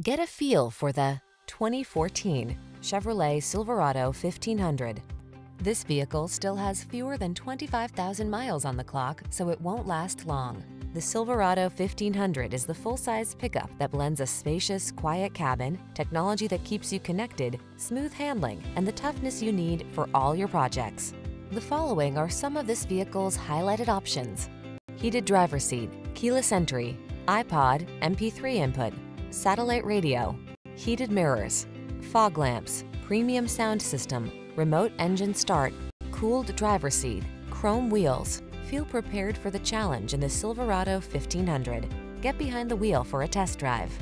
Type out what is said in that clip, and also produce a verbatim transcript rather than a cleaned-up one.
Get a feel for the twenty fourteen Chevrolet Silverado fifteen hundred. This vehicle still has fewer than twenty-five thousand miles on the clock, so it won't last long. The Silverado fifteen hundred is the full-size pickup that blends a spacious, quiet cabin, technology that keeps you connected, smooth handling, and the toughness you need for all your projects. The following are some of this vehicle's highlighted options: heated driver's seat, keyless entry, iPod, M P three input, satellite radio, heated mirrors, fog lamps, premium sound system, remote engine start, cooled driver's seat, chrome wheels. Feel prepared for the challenge in the Silverado fifteen hundred. Get behind the wheel for a test drive.